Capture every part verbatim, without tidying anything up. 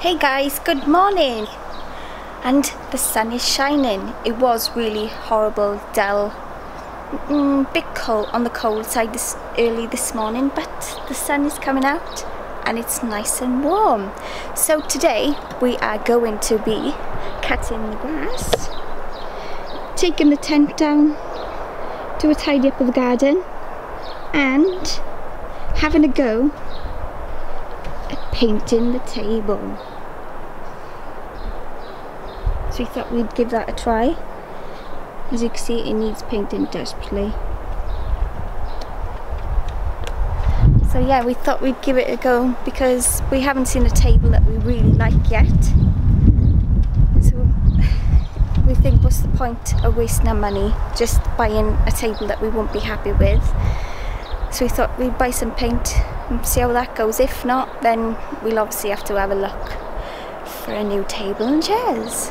Hey guys, good morning. And the sun is shining. It was really horrible, dull, mm, bit cold, on the cold side this early this morning, but the sun is coming out and it's nice and warm. So today we are going to be cutting the grass, taking the tent down, do a tidy up of the garden, and having a go painting the table. So we thought we'd give that a try. As you can see, it needs painting desperately. So yeah, we thought we'd give it a go because we haven't seen a table that we really like yet. So we think, what's the point of wasting our money just buying a table that we won't be happy with? So we thought we'd buy some paint and see how that goes. If not, then we'll obviously have to have a look for a new table and chairs.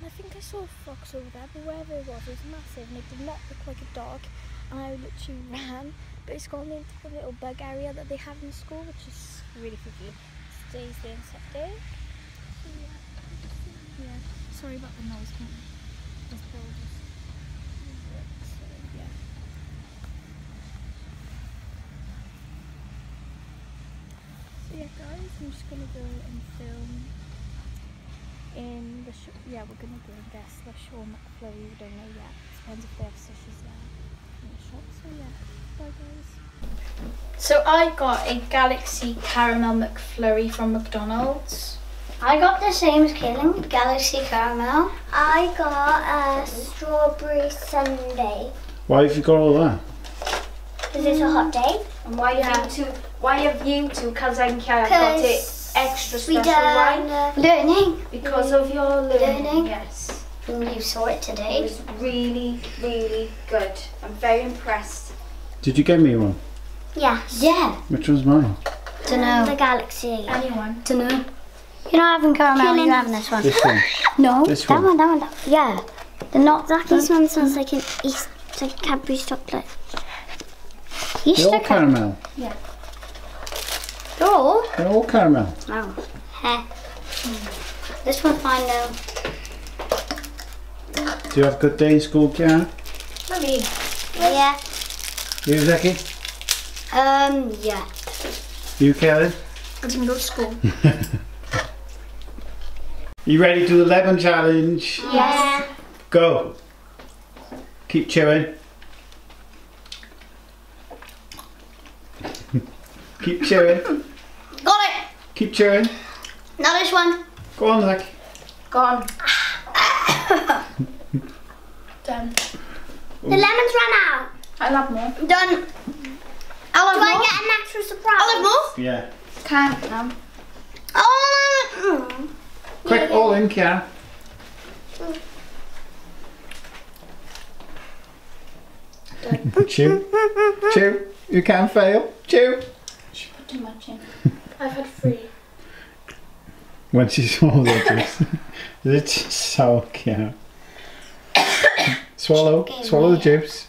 And I think I saw a fox over there, but wherever it was, it was massive and it did not look like a dog, and I literally ran, but it's gone into the little bug area that they have in school, which is really freaky. Today's the insect day. So yeah, yeah. Sorry about the noise, can't we? This build is so yeah. So yeah guys, I'm just going to go and film in the sh yeah we're gonna go and guess the Shaw McFlurry. We don't know yet, depends if they have sushis there in the shop. So yeah, bye guys. So I got a Galaxy Caramel McFlurry from McDonald's. I got the same as Kaylin, Galaxy Caramel. I got a strawberry sundae. Why have you got all that? Because it's a hot day. And why yeah. have you two? Why have you two? Because I got it. Extra special wine. Uh, learning. Because mm. of your learning. learning. Yes. Mm, you saw it today. It was really, really good. I'm very impressed. Did you get me one? Yes. Yeah. Which one's mine? Dunno. The Galaxy. Anyone? Dunno. You're not having caramel, you're having this one. This one? No. This that one? one, that one, that one. Yeah. They're not that This one sounds like an East, like Cadbury chocolate. Easter caramel. caramel. Yeah. They're all? They're all caramel. Oh. Heh. Mm. This one's fine though. Do you have a good day in school, Kiara? Maybe. Yeah. You, Zeki? Um, yeah. You, Kelly? I didn't go to school. You ready to do the lemon challenge? Yeah. Go. Keep chewing. Keep chewing. Got it! Keep chewing. Now this one. Go on, Zach. Go on. Done. Ooh. The lemon's run out. I'll have more. Done. I'll have Do more. Do I get an extra surprise? I'll have more? Yeah. Can't now. Oh! Mm. Quick, yeah. all in, Kiara. Mm. Chew. Chew. You can't fail. Chew. She put too much in. I've had three. When she swallows it, it's so cute. Swallow, swallow the juice.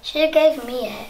She gave me it.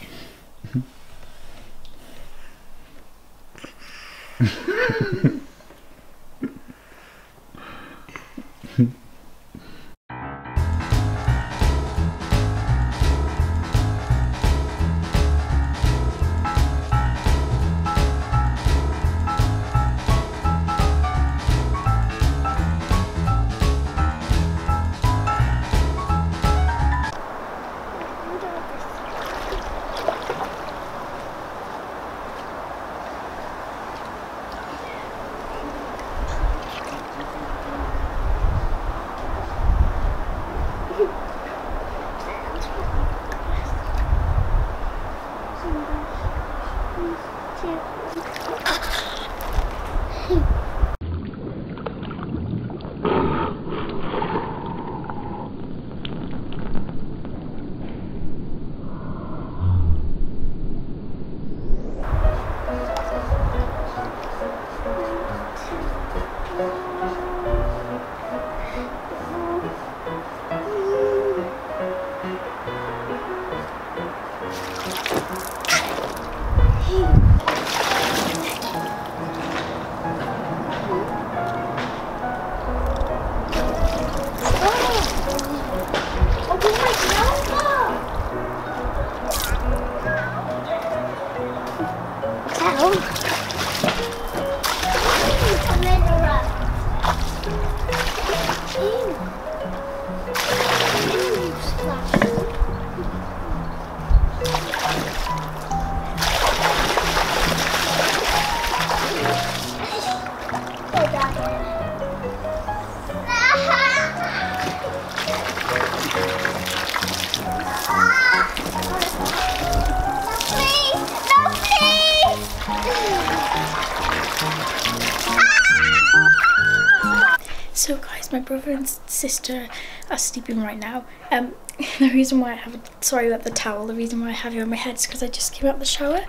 So guys, my brother and sister are sleeping right now. Um, the reason why I have it, sorry about the towel, the reason why I have it on my head is because I just came out of the shower.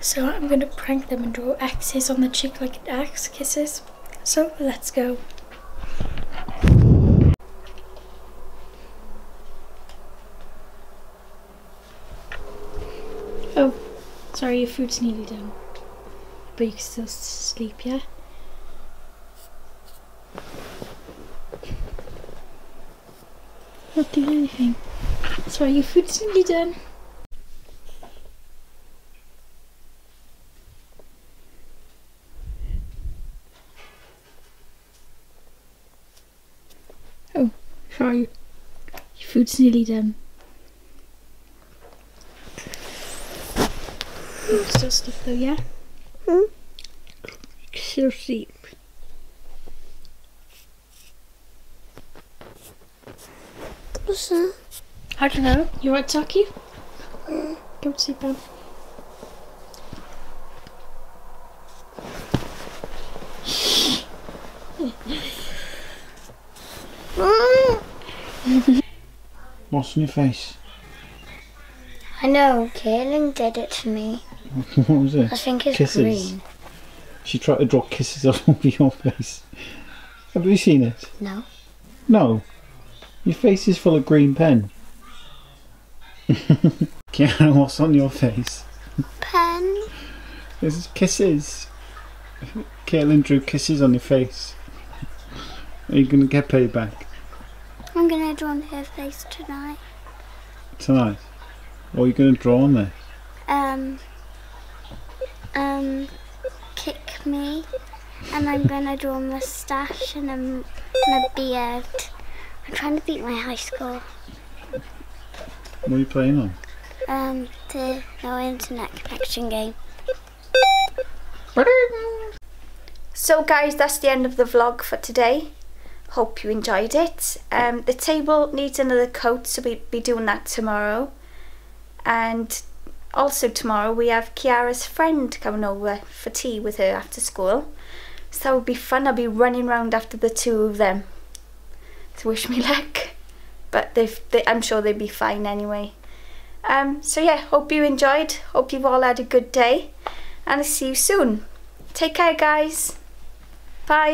So I'm going to prank them and draw X's on the cheek like an axe kisses. So let's go. Oh, sorry, your food's nearly done. But you can still sleep, yeah? Not doing anything. Sorry, your food's nearly done. Oh, sorry. Your food's nearly done. You can still sleep though, yeah? Hmm? You can still sleep. I don't know. You alright, Taki? Mm. Go to sleep now. What's on your face? I know. Kaylin did it to me. What was it? I think it's kisses. Green. She tried to draw kisses all over your face. Have you seen it? No. No. Your face is full of green pen. Kiana, what's on your face? Pen. This is kisses. Caitlin drew kisses on your face. Are you going to get payback? I'm going to draw on her face tonight. Tonight? What are you going to draw on there? Um, um, kick me. And I'm going to draw a moustache and a, and a beard. I'm trying to beat my high score. What are you playing on? Um, the no internet connection game. So guys, that's the end of the vlog for today. Hope you enjoyed it. Um, the table needs another coat, so we'll be doing that tomorrow. And also tomorrow we have Kiara's friend coming over for tea with her after school. So that would be fun. I'll be running around after the two of them. So wish me luck, but they've, they, I'm sure they'd be fine anyway. Um, so yeah, hope you enjoyed, hope you've all had a good day, and I'll see you soon. Take care guys, bye.